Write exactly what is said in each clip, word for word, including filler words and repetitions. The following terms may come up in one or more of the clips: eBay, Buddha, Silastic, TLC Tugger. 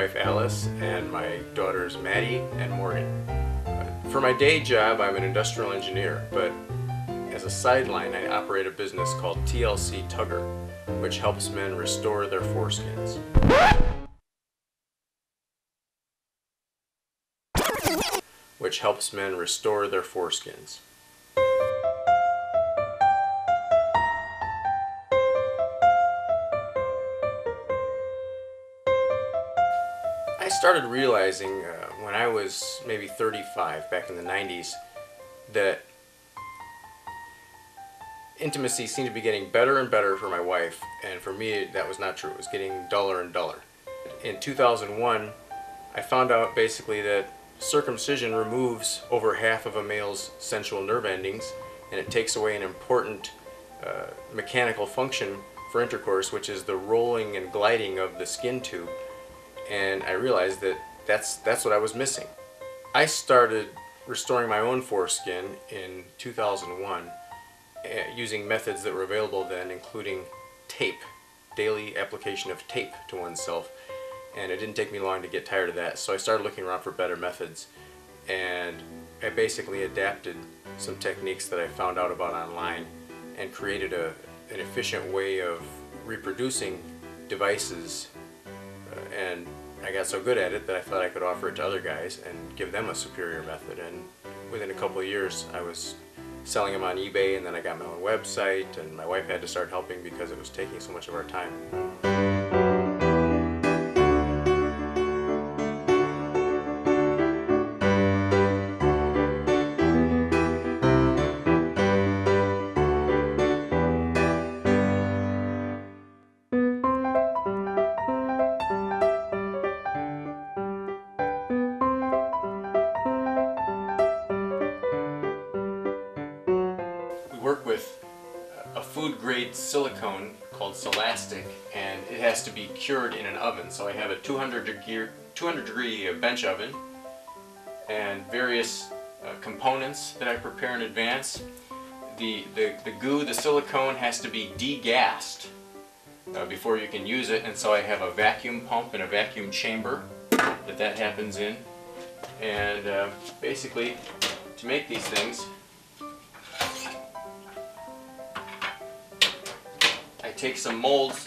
wife Alice and my daughters Maddie and Morgan. For my day job, I'm an industrial engineer, but as a sideline, I operate a business called T L C Tugger, which helps men restore their foreskins. Which helps men restore their foreskins. I started realizing uh, when I was maybe thirty-five, back in the nineties, that intimacy seemed to be getting better and better for my wife, and for me that was not true. It was getting duller and duller. In two thousand one, I found out basically that circumcision removes over half of a male's sensual nerve endings, and it takes away an important uh, mechanical function for intercourse, which is the rolling and gliding of the skin tube. And I realized that that's, that's what I was missing. I started restoring my own foreskin in two thousand one using methods that were available then, including tape, daily application of tape to oneself, and it didn't take me long to get tired of that, so I started looking around for better methods, and I basically adapted some techniques that I found out about online and created a, an efficient way of reproducing devices, uh, and I got so good at it that I thought I could offer it to other guys and give them a superior method, and within a couple of years I was selling them on eBay, and then I got my own website, and my wife had to start helping because it was taking so much of our time. Work with a food grade silicone called Silastic, and it has to be cured in an oven. So I have a two hundred degree bench oven and various uh, components that I prepare in advance. The, the, the goo, the silicone, has to be degassed uh, before you can use it, and so I have a vacuum pump and a vacuum chamber that that happens in. And uh, basically, to make these things, I take some molds,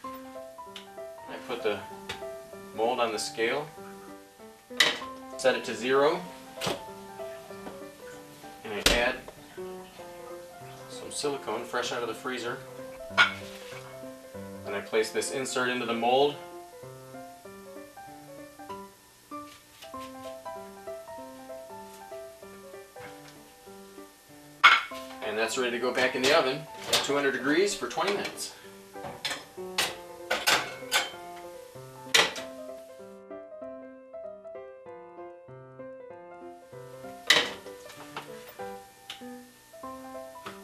I put the mold on the scale, set it to zero, and I add some silicone fresh out of the freezer, and I place this insert into the mold, and that's ready to go back in the oven at two hundred degrees for twenty minutes.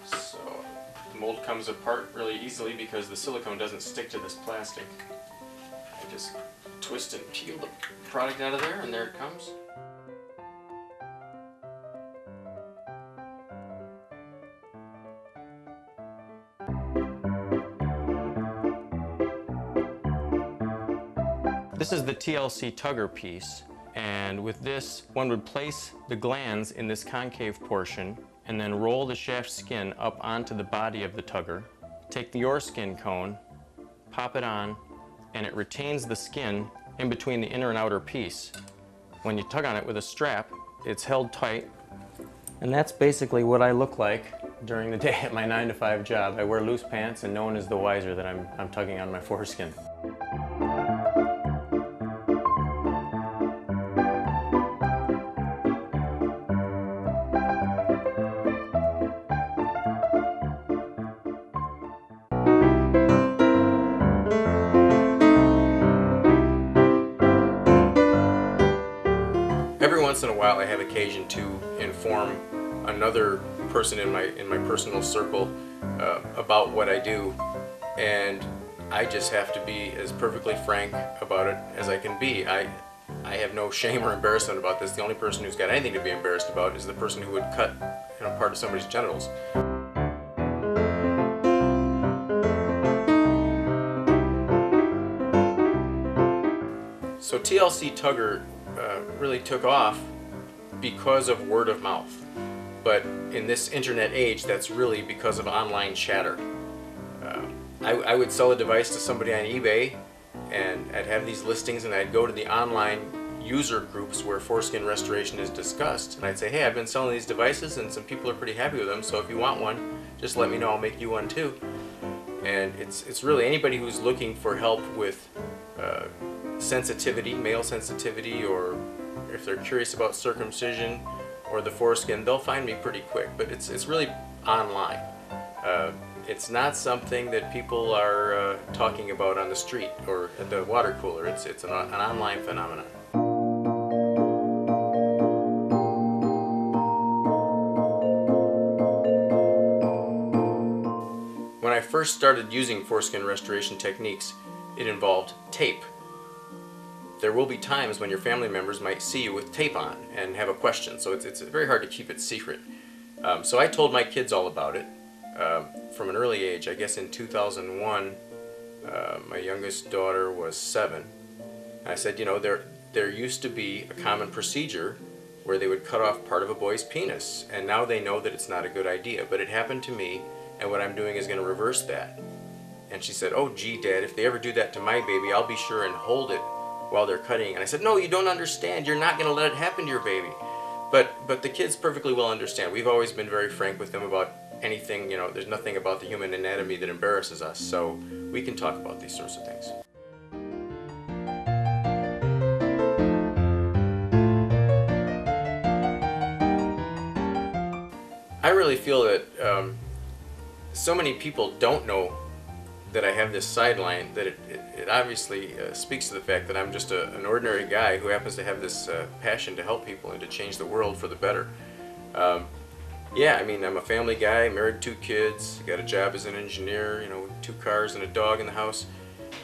So the mold comes apart really easily because the silicone doesn't stick to this plastic. I just twist and peel the product out of there, and there it comes. This is the T L C Tugger piece, and with this one would place the glands in this concave portion and then roll the shaft skin up onto the body of the tugger. Take the oreskin cone, pop it on, and it retains the skin in between the inner and outer piece. When you tug on it with a strap, it's held tight, and that's basically what I look like during the day at my nine to five job. I wear loose pants and no one is the wiser that I'm, I'm tugging on my foreskin. Every once in a while I have occasion to inform another person in my in my personal circle uh, about what I do, and I just have to be as perfectly frank about it as I can be. I, I have no shame or embarrassment about this. The only person who's got anything to be embarrassed about is the person who would cut, you know, part of somebody's genitals. So T L C Tugger uh, really took off because of word of mouth. But in this internet age, that's really because of online chatter. Uh, I, I would sell a device to somebody on eBay, and I'd have these listings, and I'd go to the online user groups where foreskin restoration is discussed, and I'd say, hey, I've been selling these devices, and some people are pretty happy with them, so if you want one, just let me know, I'll make you one too. And it's, it's really anybody who's looking for help with uh, sensitivity, male sensitivity, or if they're curious about circumcision, or the foreskin, they'll find me pretty quick. But it's, it's really online. Uh, it's not something that people are uh, talking about on the street or at the water cooler. It's, it's an, an online phenomenon. When I first started using foreskin restoration techniques, it involved tape. There will be times when your family members might see you with tape on and have a question, so it's, it's very hard to keep it secret. Um, so I told my kids all about it uh, from an early age. I guess in two thousand one, uh, my youngest daughter was seven. And I said, you know, there, there used to be a common procedure where they would cut off part of a boy's penis, and now they know that it's not a good idea, but it happened to me, and what I'm doing is going to reverse that. And she said, oh gee, Dad, if they ever do that to my baby, I'll be sure and hold it while they're cutting. And I said, no, you don't understand. You're not going to let it happen to your baby. But but the kids perfectly well understand. We've always been very frank with them about anything. You know, there's nothing about the human anatomy that embarrasses us, so we can talk about these sorts of things. I really feel that um, so many people don't know that I have this sideline, that it, it, it obviously uh, speaks to the fact that I'm just a, an ordinary guy who happens to have this uh, passion to help people and to change the world for the better. Um, yeah, I mean, I'm a family guy, married, two kids, got a job as an engineer, you know, with two cars and a dog in the house.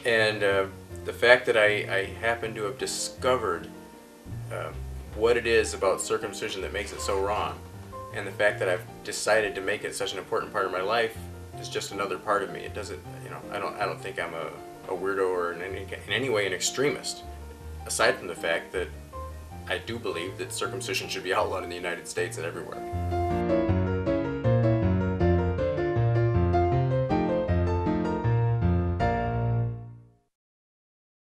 And uh, the fact that I, I happen to have discovered uh, what it is about circumcision that makes it so wrong, and the fact that I've decided to make it such an important part of my life, it's just another part of me. It doesn't, you know, I don't, I don't think I'm a, a weirdo or in any, in any way an extremist, aside from the fact that I do believe that circumcision should be outlawed in the United States and everywhere.